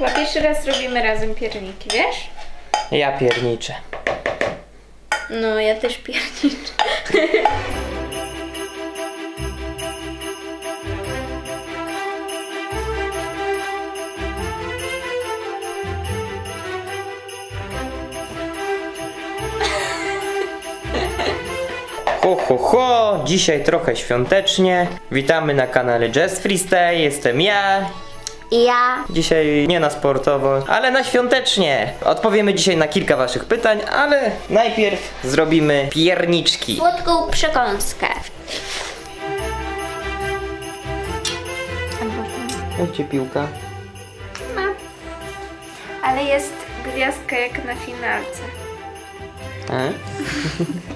Chyba pierwszy raz robimy razem pierniki, wiesz? Ja pierniczę. No, ja też pierniczę. Ho, ho, ho! Dzisiaj trochę świątecznie. Witamy na kanale Just Freestyle. Jestem ja. I ja. Dzisiaj nie na sportowo, ale na świątecznie. Odpowiemy dzisiaj na kilka waszych pytań, ale najpierw zrobimy pierniczki. Słodką przekąskę. Gdzie piłka? Ma. Ale jest gwiazdka jak na finalce.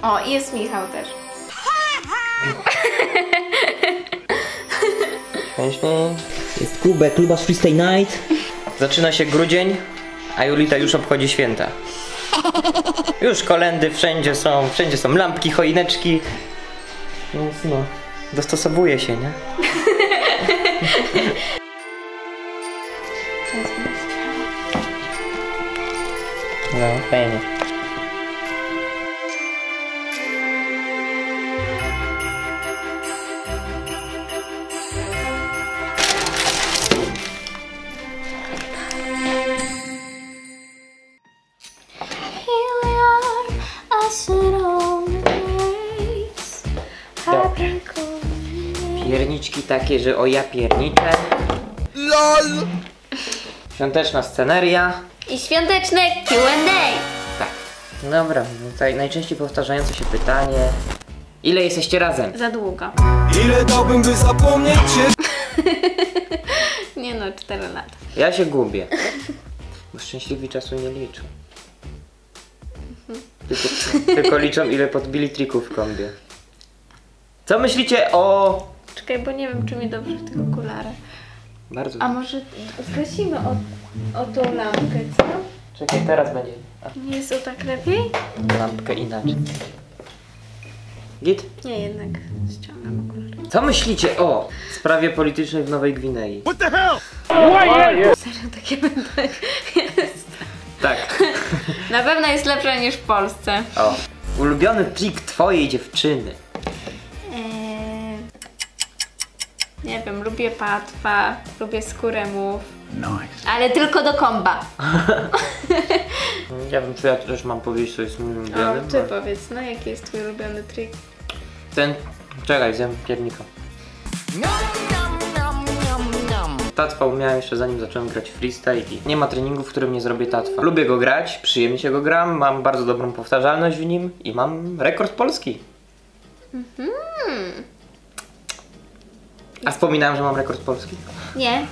O, i jest Michał też. Jest kubek, lubasz Freestyle Night. Zaczyna się grudzień, a Julita już obchodzi święta. Już kolendy wszędzie są lampki, choineczki. Więc no, dostosowuje się, nie? No, fajnie. Pierniczki takie, że o ja pierniczę. LOL! Świąteczna sceneria. I świąteczne Q&A. Tak. Dobra, tutaj najczęściej powtarzające się pytanie. Ile jesteście razem? Za długo. Ile dałbym, by zapomnieć cię? Nie no, 4 lata. Ja się gubię. Bo szczęśliwi czasu nie liczą. Tylko liczą, ile podbili trików w kombie. Co myślicie o... Czekaj, bo nie wiem, czy mi dobrze w tych okularach. Bardzo. A może zgasimy o tą lampkę, co? Czekaj, teraz będzie. A. Nie jest to tak lepiej? Lampkę inaczej. Git? Nie, jednak ściągam okulary. Co myślicie o sprawie politycznej w Nowej Gwinei? What the hell? Serio, takie pytanie jest. Tak. Na pewno jest lepsza niż w Polsce. O. Ulubiony trik twojej dziewczyny. Nie wiem, lubię patwa, lubię skórę mów. Nice. Ale tylko do komba. Ja wiem, czy ja też mam powiedzieć, co jest mój ulubiony. O, ty ale... powiedz, no jaki jest twój ulubiony trik? Ten... Czekaj, zjem piernika. Tatwa umiałem jeszcze zanim zacząłem grać freestyle i nie ma treningu, w którym nie zrobię tatwa. Lubię go grać, przyjemnie się go gram, mam bardzo dobrą powtarzalność w nim i mam rekord Polski. Mhm. A wspominałem, że mam rekord Polski? Nie.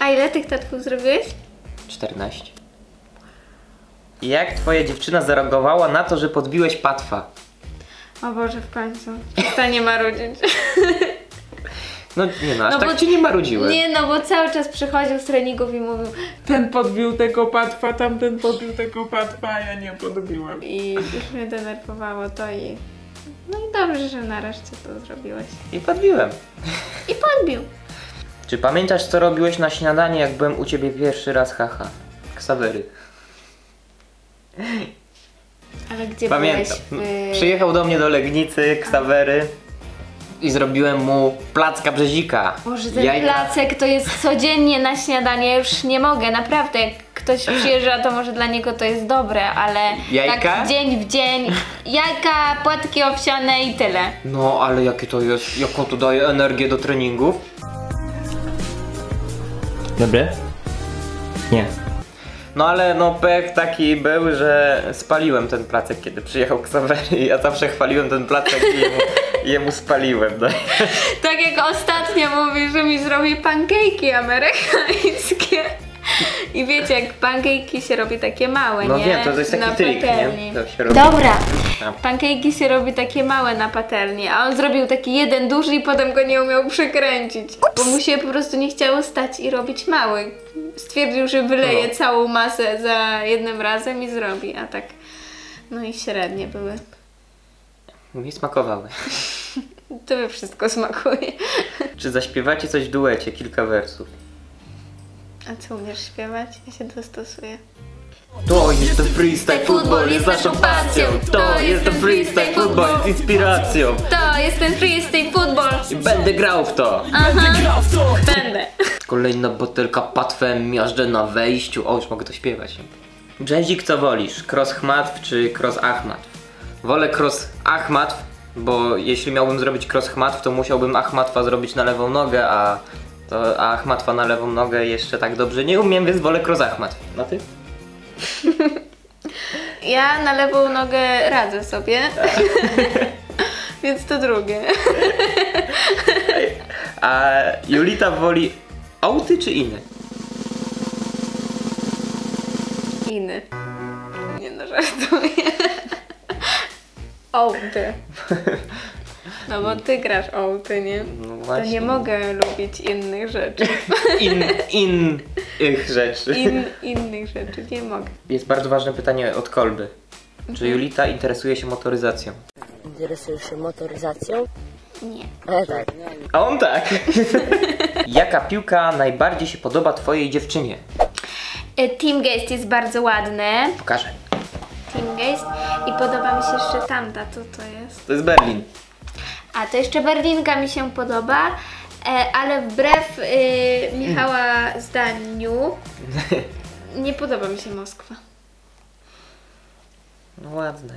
A ile tych tatków zrobiłeś? 14. Jak twoja dziewczyna zareagowała na to, że podbiłeś patwa? O Boże, w końcu. Przestanie marudzić. No nie no, aż no, tak bo, cię nie marudziłem. Nie no, bo cały czas przychodził z treningów i mówił: ten podbił tego patwa, tamten podbił tego patwa, a ja nie podbiłem. I już mnie denerwowało to i... No i dobrze, że nareszcie to zrobiłeś. I podbiłem. I podbił. Czy pamiętasz, co robiłeś na śniadanie, jak byłem u ciebie pierwszy raz? Haha. Ksawery. Ale gdzie pamiętam. Byłeś? Przyjechał do mnie do Legnicy Ksawery i zrobiłem mu placka BRZEZIKA. Boże, ten placek to jest codziennie na śniadanie, ja już nie mogę, naprawdę. Jak ktoś przyjeżdża, to może dla niego to jest dobre, ale jajka? Tak dzień w dzień. Jajka, płatki owsiane i tyle. No, ale jakie to jest, jaką to daje energię do treningów. Dobre? Nie. No ale no pech taki był, że spaliłem ten placek, kiedy przyjechał Ksawery i ja zawsze chwaliłem ten placek i jemu spaliłem. No. Tak jak ostatnio mówi, że mi zrobi pancake'i amerykańskie. I wiecie, jak pancake'i się robi takie małe, no, nie? No wiem, to jest taki trik, nie? To się robi. Dobra. Pancake'i się robi takie małe na patelni, a on zrobił taki jeden duży i potem go nie umiał przekręcić. Bo mu się po prostu nie chciało stać i robić mały. Stwierdził, że wyleje całą masę za jednym razem i zrobi, a tak... No i średnie były. Mi smakowały. Tobie wszystko smakuje. Czy zaśpiewacie coś w duecie? Kilka wersów. A co, umiesz śpiewać? Ja się dostosuję. To jest ten freestyle football, jest naszą pasją. To jest ten freestyle football, jest inspiracją. To jest ten freestyle football. I będę grał w to. Będę. Kolejna butelka patwem miażdżę na wejściu. O, już mogę to śpiewać. Brzezik, co wolisz? Cross Chmatw czy cross Achmatw? Wolę cross Achmatw, bo jeśli miałbym zrobić cross Chmatw, to musiałbym Achmatwa zrobić na lewą nogę, a Achmatwa na lewą nogę jeszcze tak dobrze nie umiem, więc wolę cross Achmatw. A ty? Ja na lewą nogę radzę sobie, więc to drugie. A Julita woli auty czy inny? Inny. Nie, no żartuję. Auty. No bo ty grasz auty, nie? No właśnie. To nie mogę lubić innych rzeczy. Innych rzeczy nie mogę. Jest bardzo ważne pytanie od Kolby. Czy Julita interesuje się motoryzacją? Interesujesz się motoryzacją? Nie. A tak. A on tak. Jaka piłka najbardziej się podoba twojej dziewczynie? Teamgeist jest bardzo ładne. Pokażę. Teamgeist. I podoba mi się jeszcze tamta, co to jest? To jest Berlin. A to jeszcze Berlinka mi się podoba, ale wbrew Michała zdaniu nie podoba mi się Moskwa. No ładna.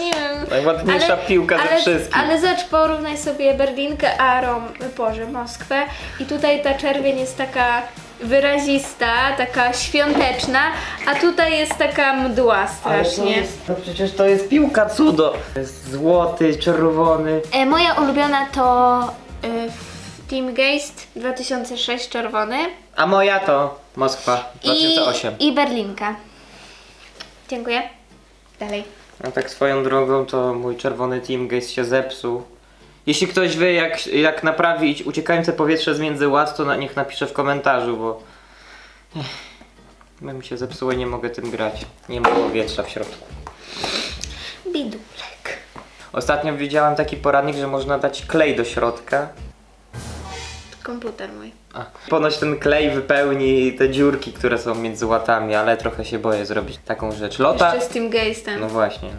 Nie wiem. Najładniejsza piłka ze wszystkich. Ale zacz, porównaj sobie Berlinkę a Moskwę i tutaj ta czerwień jest taka wyrazista, taka świąteczna, a tutaj jest taka mdła strasznie. No przecież to jest piłka cudo. Jest złoty, czerwony. Moja ulubiona to Teamgeist 2006 czerwony. A moja to Moskwa 2008. I Berlinka. Dziękuję. Dalej. A tak swoją drogą to mój czerwony Teamgeist się zepsuł. Jeśli ktoś wie, jak naprawić uciekające powietrze z między ład, to niech napisze w komentarzu, bo mi się zepsuło i nie mogę tym grać. Nie ma powietrza w środku. Bidulek. Ostatnio widziałem taki poradnik, że można dać klej do środka. Komputer mój. A. Ponoć ten klej wypełni te dziurki, które są między łatami, ale trochę się boję zrobić taką rzecz. Lotar... Jeszcze z Teamgeistem. No właśnie.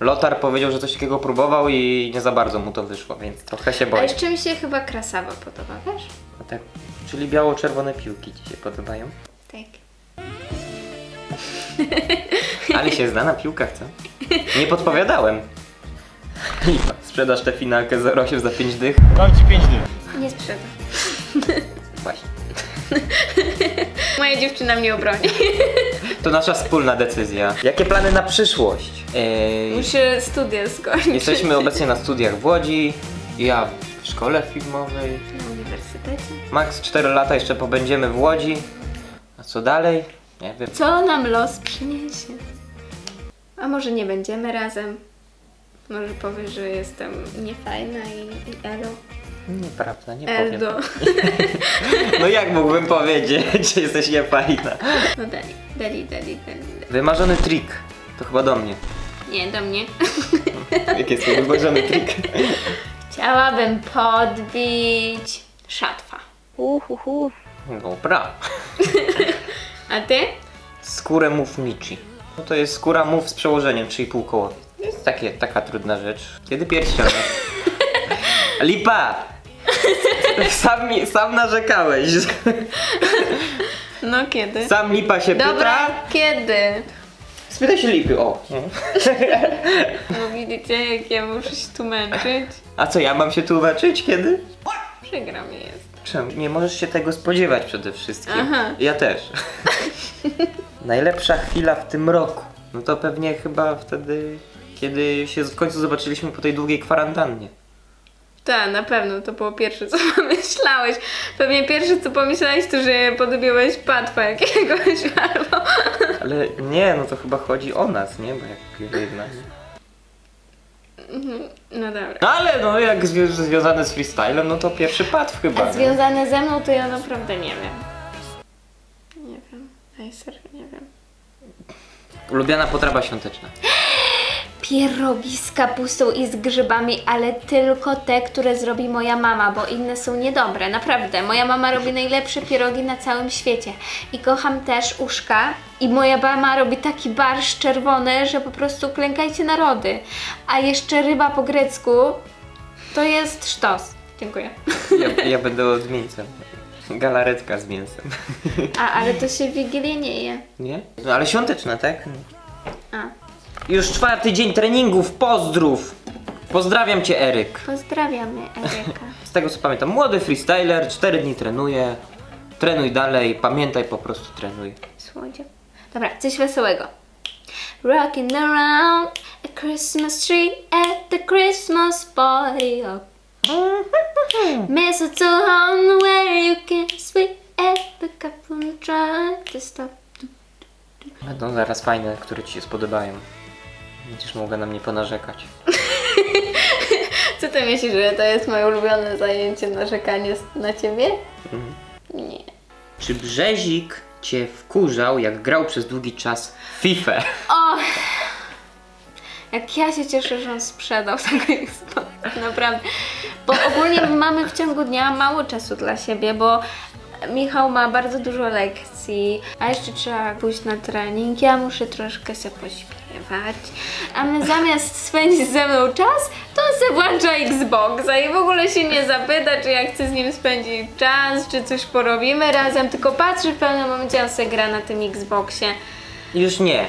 Lotar powiedział, że coś takiego próbował i nie za bardzo mu to wyszło, więc trochę się boję. A jeszcze mi się chyba krasawa podoba, wiesz? A tak, czyli biało-czerwone piłki ci się podobają? Tak. Ale się zna na piłkach, co? Nie podpowiadałem. Sprzedasz tę finalkę 08 za 5 dych? Mam ci 5 dych. Nie sprzedam. Właśnie. Moja dziewczyna mnie obroni. To nasza wspólna decyzja. Jakie plany na przyszłość? Muszę studia skończyć. Jesteśmy obecnie na studiach w Łodzi. Ja w szkole filmowej. Na uniwersytecie. Max 4 lata jeszcze pobędziemy w Łodzi. A co dalej? Nie wiem. Co nam los przyniesie? A może nie będziemy razem? Może powiesz, że jestem niefajna i elo. Nieprawda, nie powiem. No jak mógłbym powiedzieć, że jesteś niefajna? No dali. Wymarzony trik. To chyba do mnie. Nie, do mnie. Jaki jest to wymarzony trik? Chciałabym podbić szatwa. Dobra. A ty? Skórę mów Michi. No to jest skóra mów z przełożeniem, czyli półkołowy. To jest taka trudna rzecz. Kiedy pierścionek? Lipa! Sam narzekałeś. No kiedy? Sam Lipa się pyta. Dobra, kiedy? Spytaj się Lipy, o. No widzicie, jak ja muszę się tu męczyć. A co, ja mam się tu męczyć? Kiedy? Przykro mi jest. Czemu? Nie możesz się tego spodziewać przede wszystkim. Aha. Ja też. Najlepsza chwila w tym roku. No to pewnie chyba wtedy, kiedy się w końcu zobaczyliśmy po tej długiej kwarantannie. Tak, na pewno, to było pierwsze, co pomyślałeś. Pewnie pierwsze, co pomyślałeś, to, że podobiłeś patwa jakiegoś albo... Ale nie, no to chyba chodzi o nas, nie? Bo jak jedna... No dobra. Ale no, jak związane z freestylem, no to pierwszy patw chyba. A związane ze mną, to ja naprawdę nie wiem. Nie wiem, serio, nie wiem. Ulubiana potrawa świąteczna. pierogi z kapustą i z grzybami, ale tylko te, które zrobi moja mama, bo inne są niedobre, naprawdę. Moja mama robi najlepsze pierogi na całym świecie. I kocham też uszka. I moja mama robi taki barszcz czerwony, że po prostu klękajcie narody. A jeszcze ryba po grecku, to jest sztos. Dziękuję. Ja będę z mięsem. Galaretka z mięsem. A, ale to się w Wigilię nie je. Nie? No ale świąteczna, tak? A. Już 4. dzień treningów, pozdrów! Pozdrawiam cię, Eryk. Pozdrawiamy Eryka. Z tego co pamiętam, młody freestyler, 4 dni trenuje. Trenuj dalej, pamiętaj, po prostu trenuj. Słodzie. Dobra, coś wesołego. Rocking around a Christmas tree at the Christmas party. Mistletoe on where you can sleep at the couple try to stop. Będą zaraz fajne, które ci się spodobają. Będziesz mogła na mnie ponarzekać. Co ty myślisz, że to jest moje ulubione zajęcie, narzekanie na ciebie? Mhm. Nie. Czy Brzezik cię wkurzał, jak grał przez długi czas w FIFA? O! Jak ja się cieszę, że on sprzedał tego Xbox, naprawdę. Bo ogólnie mamy w ciągu dnia mało czasu dla siebie, bo Michał ma bardzo dużo lekcji, a jeszcze trzeba pójść na trening, ja muszę troszkę się pośpiewać, a my zamiast spędzić ze mną czas, to on se włącza Xboxa i w ogóle się nie zapyta, czy ja chcę z nim spędzić czas, czy coś porobimy razem, tylko patrzy w pewnym momencie, on se gra na tym Xboxie. Już nie.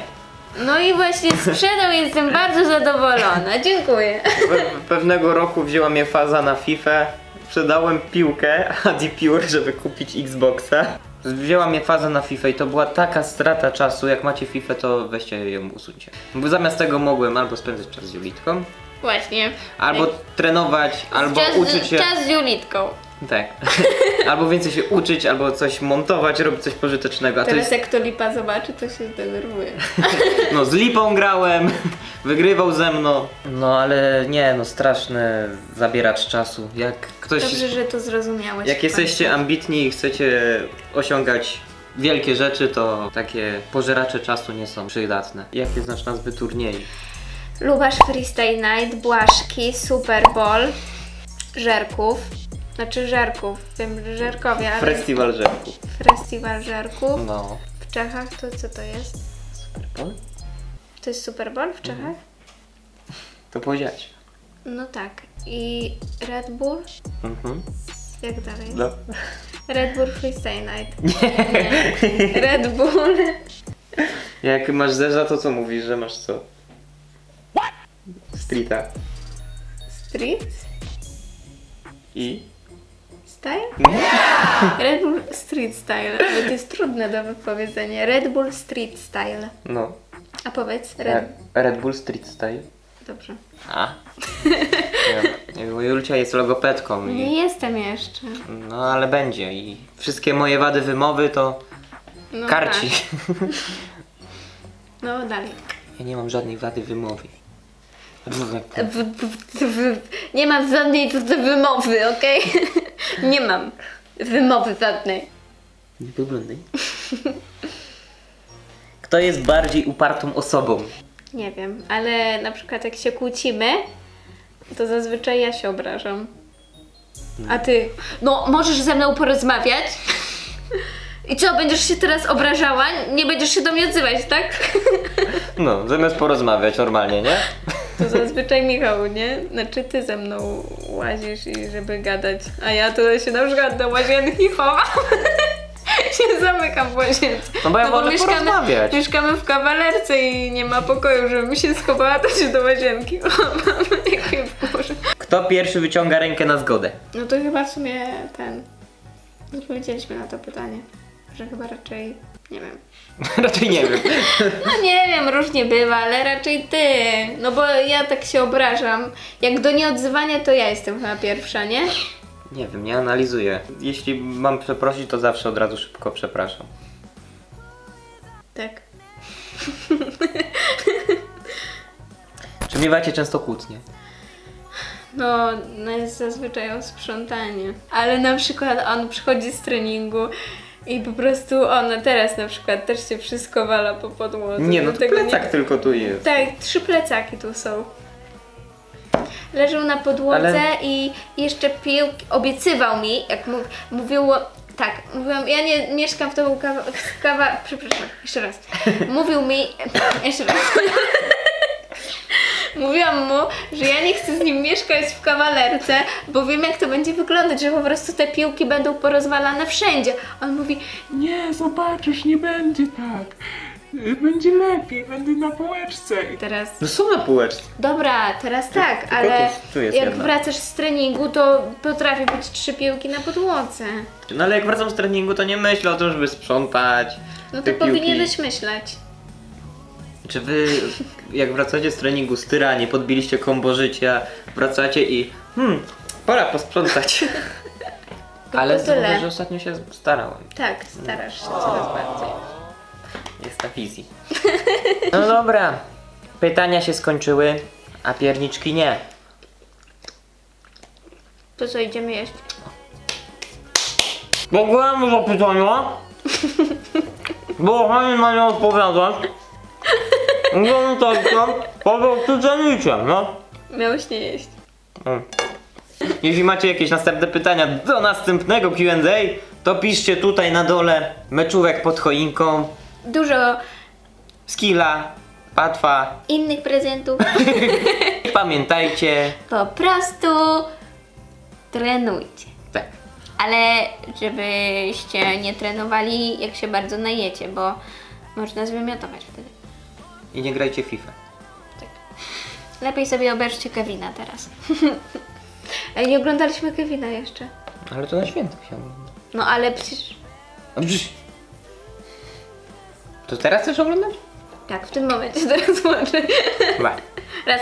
No i właśnie sprzedał, jestem bardzo zadowolona, dziękuję. Pewnego roku wzięła mnie faza na FIFA. Sprzedałem piłkę Adipure, żeby kupić Xboxa. Wzięła mnie faza na FIFA i to była taka strata czasu. Jak macie FIFA, to weźcie ją, usuńcie. Bo zamiast tego mogłem albo spędzać czas z Julitką. Właśnie. Albo trenować, albo uczyć się. Czas z Julitką. Tak. Albo więcej się uczyć, albo coś montować, robić coś pożytecznego. A teraz to jest... jak to lipa zobaczy, to się zdenerwuje. No z lipą grałem, wygrywał ze mną. No ale nie, no straszne zabieracz czasu. Jak ktoś... Dobrze, że to zrozumiałeś. Jak jesteście ambitni i chcecie osiągać wielkie rzeczy, to takie pożeracze czasu nie są przydatne. Jakie znasz nazwy turniej? Lubasz Freestyle Night, Błaszki, Super Bowl, Żerków. Znaczy Żerków, wiem, Żerkowie, ale... Festiwal Żerków. Festiwal Żerków. No. W Czechach to co to jest? Super Bowl? To jest Super Bowl w Czechach? To powiedziałeś. No tak. I Red Bull? Jak dalej? No. Red Bull Freestyle Night. Nie. Red Bull. Jak masz zeza, to co mówisz, że masz co? What? Streeta. Street? I? Style? Yeah! Red Bull Street Style, ale to jest trudne do wypowiedzenia. Red Bull Street Style. No. A powiedz, Red Bull Street Style. Dobrze. A? Ja, Julcia jest logopedką. Nie jestem jeszcze. No ale będzie i wszystkie moje wady wymowy to no, karci. Tak. No dalej. Ja nie mam żadnej wady wymowy. Nie mam żadnej wymowy, okej? Okay? Nie mam wymowy żadnej. Nie wyglądaj. Kto jest bardziej upartą osobą? Nie wiem, ale na przykład jak się kłócimy, to zazwyczaj ja się obrażam. A ty? No, możesz ze mną porozmawiać? I co, będziesz się teraz obrażała? Nie będziesz się do mnie odzywać, tak? No, zamiast porozmawiać normalnie, nie? To zazwyczaj Michał, nie? Znaczy ty ze mną łazisz i żeby gadać, a ja tutaj się na przykład do łazienki chowam. Się zamykam w łazience. No bo ja wolę porozmawiać. Mieszkamy w kawalerce i nie ma pokoju, żebym się schowała, to się do łazienki chowam. Kto pierwszy wyciąga rękę na zgodę? No to chyba w sumie ten... Odpowiedzieliśmy na to pytanie, że chyba raczej... Nie wiem. Raczej nie wiem. No nie wiem, różnie bywa, ale raczej ty. No bo ja tak się obrażam. Jak do nieodzywania, to ja jestem chyba pierwsza, nie? Nie wiem, nie analizuję. Jeśli mam przeprosić, to zawsze od razu szybko przepraszam. Tak. Czy miewacie często kłótnie? No, no jest zazwyczaj o sprzątanie. Ale na przykład on przychodzi z treningu I po prostu ona teraz na przykład też się wszystko wala po podłodze. Nie, no to plecak nie... tylko tu jest. Tak, 3 plecaki tu są. Leżał na podłodze, ale... i jeszcze pił, obiecywał mi, jak mówiło... Tak, mówiłam, ja nie mieszkam w tą przepraszam, jeszcze raz. Mówił mi... jeszcze raz. Mówiłam mu, że ja nie chcę z nim mieszkać w kawalerce, bo wiem, jak to będzie wyglądać, że po prostu te piłki będą porozwalane wszędzie. On mówi, nie, zobaczysz, nie będzie tak. Będzie lepiej, będę na półeczce. Teraz... No są na półeczce. Dobra, teraz tak, tu, ale tu jest jak jedna. Wracasz z treningu, to potrafi być 3 piłki na podłodze. No ale jak wracam z treningu, to nie myślę o tym, żeby sprzątać. No to powinieneś myśleć. Czy wy, jak wracacie z treningu z tyranii, podbiliście kombo życia, wracacie i pora posprzątać. Ale zauważ, że ostatnio się starałem. Tak, starasz się coraz bardziej. Jest ta wizja. No dobra, pytania się skończyły, a pierniczki nie. To co, idziemy jeść? Mogłem za pytania, bo chętnie na nie odpowiadać. No tak, no, po prostu cenicie, no. Miałeś nie jeść. Jeśli macie jakieś następne pytania do następnego Q&A, to piszcie tutaj na dole meczówek pod choinką. Dużo skilla, patwa, innych prezentów. Pamiętajcie, po prostu trenujcie. Tak. Ale żebyście nie trenowali, jak się bardzo najecie, bo można zwymiotować wtedy. I nie grajcie FIFA. Tak. Lepiej sobie obejrzcie Kevina teraz. Ale nie oglądaliśmy Kevina jeszcze. Ale to na święta się ogląda. No ale przecież... To teraz też oglądasz? Tak, w tym momencie teraz włączę. Raz.